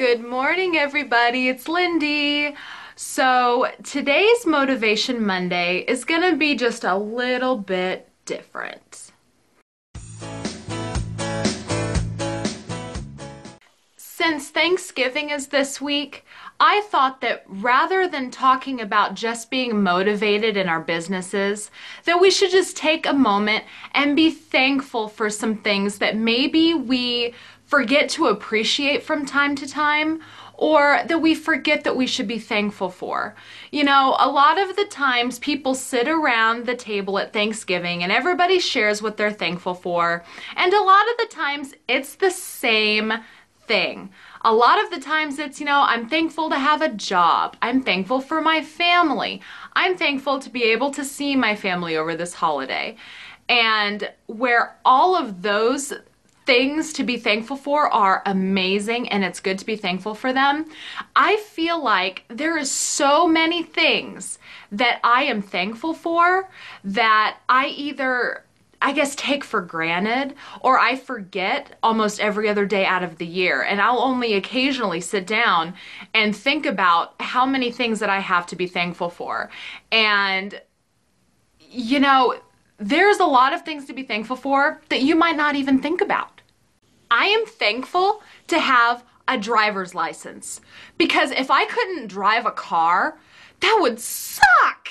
Good morning, everybody. It's Lindy. So today's Motivation Monday is gonna be just a little bit different. Since Thanksgiving is this week, I thought that rather than talking about just being motivated in our businesses, that we should just take a moment and be thankful for some things that maybe we forget to appreciate from time to time, or that we forget that we should be thankful for. You know, a lot of the times people sit around the table at Thanksgiving and everybody shares what they're thankful for, and a lot of the times it's the same thing. A lot of the times it's, you know, I'm thankful to have a job. I'm thankful for my family. I'm thankful to be able to see my family over this holiday. And where all of those things to be thankful for are amazing, and it's good to be thankful for them, I feel like there is so many things that I am thankful for that I either, I guess, take for granted, or I forget almost every other day out of the year. And I'll only occasionally sit down and think about how many things that I have to be thankful for. And, you know, there's a lot of things to be thankful for that you might not even think about. I am thankful to have a driver's license, because if I couldn't drive a car, that would suck.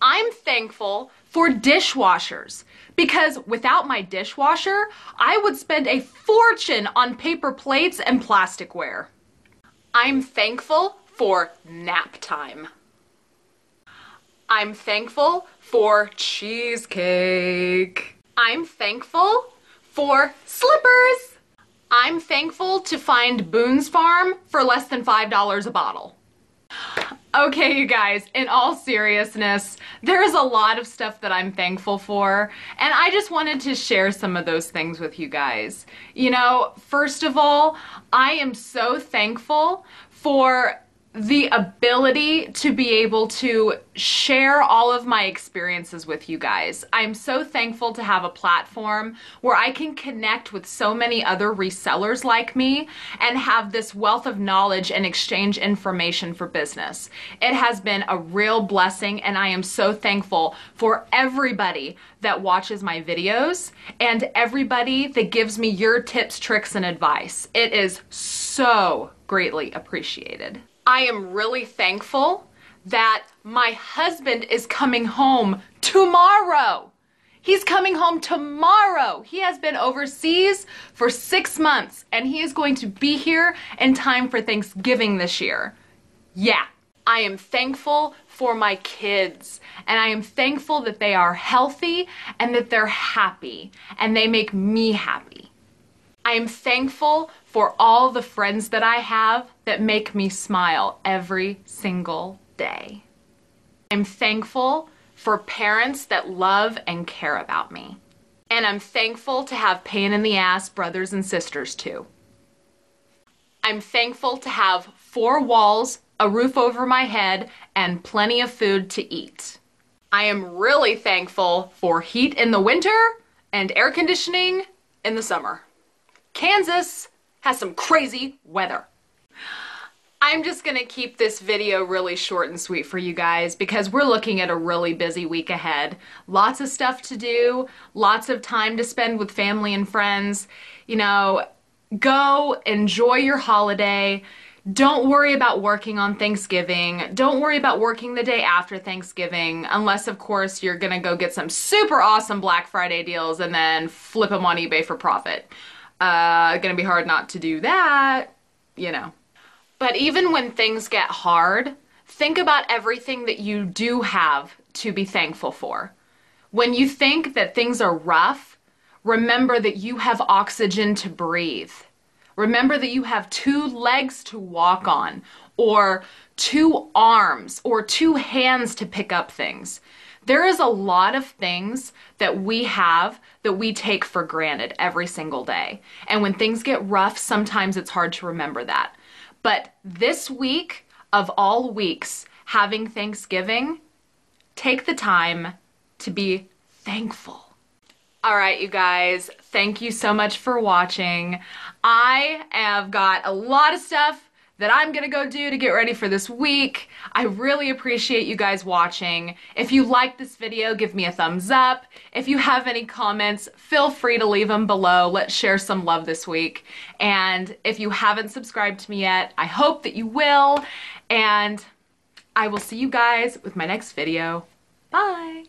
I'm thankful for dishwashers, because without my dishwasher, I would spend a fortune on paper plates and plasticware. I'm thankful for nap time. I'm thankful for cheesecake. I'm thankful for slippers. I'm thankful to find Boone's Farm for less than $5 a bottle. Okay, you guys, in all seriousness, there is a lot of stuff that I'm thankful for, and I just wanted to share some of those things with you guys. You know, first of all, I am so thankful for the ability to be able to share all of my experiences with you guys. I'm so thankful to have a platform where I can connect with so many other resellers like me and have this wealth of knowledge and exchange information for business. It has been a real blessing, and I am so thankful for everybody that watches my videos and everybody that gives me your tips, tricks, and advice. It is so greatly appreciated. I am really thankful that my husband is coming home tomorrow. He's coming home tomorrow. He has been overseas for 6 months, and he is going to be here in time for Thanksgiving this year. Yeah. I am thankful for my kids, and I am thankful that they are healthy and that they're happy, and they make me happy. I am thankful for all the friends that I have that make me smile every single day. I'm thankful for parents that love and care about me. And I'm thankful to have pain in the ass brothers and sisters too. I'm thankful to have 4 walls, a roof over my head, and plenty of food to eat. I am really thankful for heat in the winter and air conditioning in the summer. Kansas has some crazy weather. I'm just gonna keep this video really short and sweet for you guys, because we're looking at a really busy week ahead. Lots of stuff to do, lots of time to spend with family and friends. You know, go enjoy your holiday. Don't worry about working on Thanksgiving. Don't worry about working the day after Thanksgiving, unless of course you're gonna go get some super awesome Black Friday deals and then flip them on eBay for profit. Gonna be hard not to do that, you know. But even when things get hard, think about everything that you do have to be thankful for. When you think that things are rough, remember that you have oxygen to breathe. Remember that you have 2 legs to walk on, or 2 arms, or 2 hands to pick up things. There is a lot of things that we have that we take for granted every single day. And when things get rough, sometimes it's hard to remember that. But this week, of all weeks, having Thanksgiving, take the time to be thankful. All right, you guys, thank you so much for watching. I have got a lot of stuff that I'm gonna go do to get ready for this week. I really appreciate you guys watching. If you like this video, give me a thumbs up. If you have any comments, feel free to leave them below. Let's share some love this week. And if you haven't subscribed to me yet, I hope that you will. And I will see you guys with my next video. Bye.